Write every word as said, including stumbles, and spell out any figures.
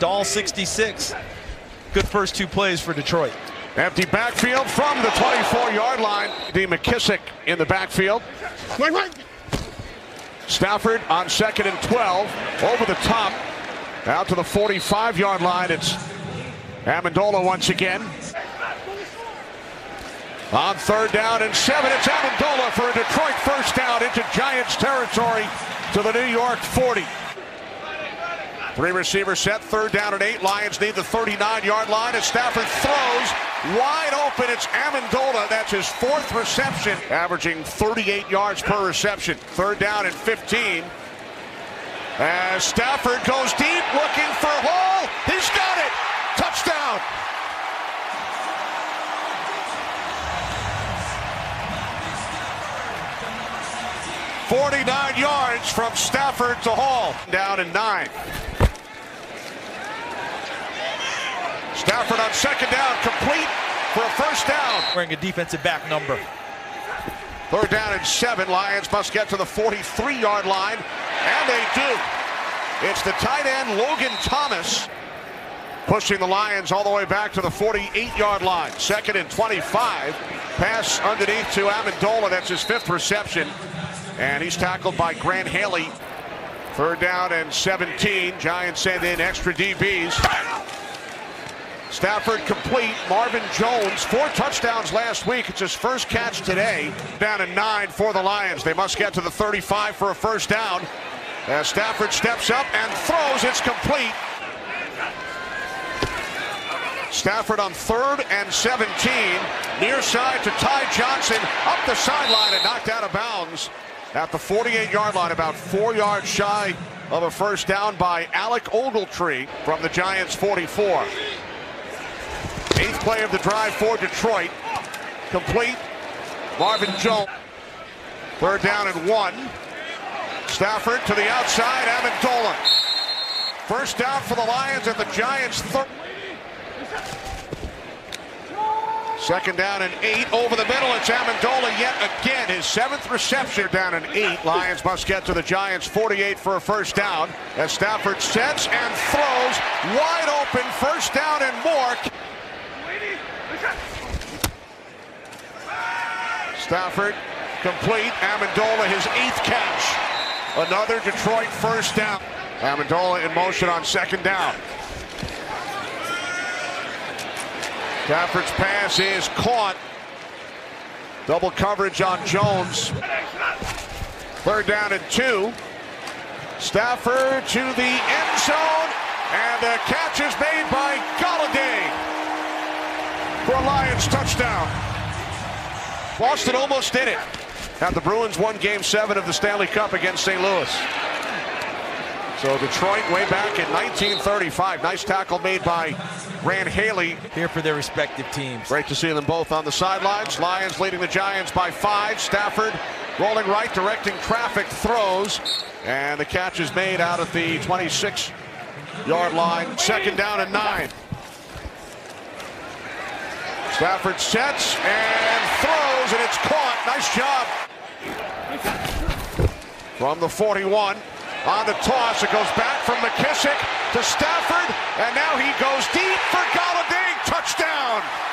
Dahl sixty-six. Good first two plays for Detroit. Empty backfield from the twenty-four yard line. D. McKissick in the backfield. Wait, wait. Stafford on second and twelve. Over the top. Out to the forty-five yard line. It's Amendola once again. On third down and seven, it's Amendola for a Detroit first down into Giants territory to the New York forty. Three receivers set, third down and eight. Lions need the thirty-nine yard line as Stafford throws wide open. It's Amendola. That's his fourth reception, averaging thirty-eight yards per reception. Third down and fifteen. As Stafford goes deep, looking for Hall. He's got it. Touchdown. forty-nine yards from Stafford to Hall. Down and nine. Stafford on second down, complete for a first down. Wearing a defensive back number. Third down and seven. Lions must get to the forty-three yard line, and they do. It's the tight end, Logan Thomas, pushing the Lions all the way back to the forty-eight yard line. Second and twenty-five. Pass underneath to Amendola. That's his fifth reception. And he's tackled by Grant Haley. Third down and seventeen. Giants send in extra D Bs. Stafford complete. Marvin Jones, four touchdowns last week. It's his first catch today. Down and nine for the Lions. They must get to the thirty-five for a first down. As Stafford steps up and throws, it's complete. Stafford on third and seventeen. Near side to Ty Johnson. Up the sideline and knocked out of bounds at the forty-eight yard line, about four yards shy of a first down by Alec Ogletree from the Giants forty-four. Eighth play of the drive for Detroit. Complete. Marvin Jones. Third down and one. Stafford to the outside. Amendola. First down for the Lions at the Giants. Second down and eight. Over the middle, it's Amendola yet again. His seventh reception. Down and eight. Lions must get to the Giants forty-eight for a first down. As Stafford sets and throws. Wide open. First down and more. Stafford complete. Amendola, his eighth catch. Another Detroit first down. Amendola in motion on second down. Stafford's pass is caught. Double coverage on Jones. Third down and two. Stafford to the end zone. And the catch is made by Golladay for a Lions touchdown. Boston almost did it. Now the Bruins won game seven of the Stanley Cup against Saint Louis. So Detroit way back in nineteen thirty-five. Nice tackle made by Rand Haley. Here for their respective teams. Great to see them both on the sidelines. Lions leading the Giants by five. Stafford rolling right, directing traffic, throws. And the catch is made out at the twenty-six yard line. Second down and nine. Stafford sets and throws, and it's caught. Nice job. From the forty-one. On the toss, it goes back from McKissick to Stafford, and now he goes deep for Golladay. Touchdown!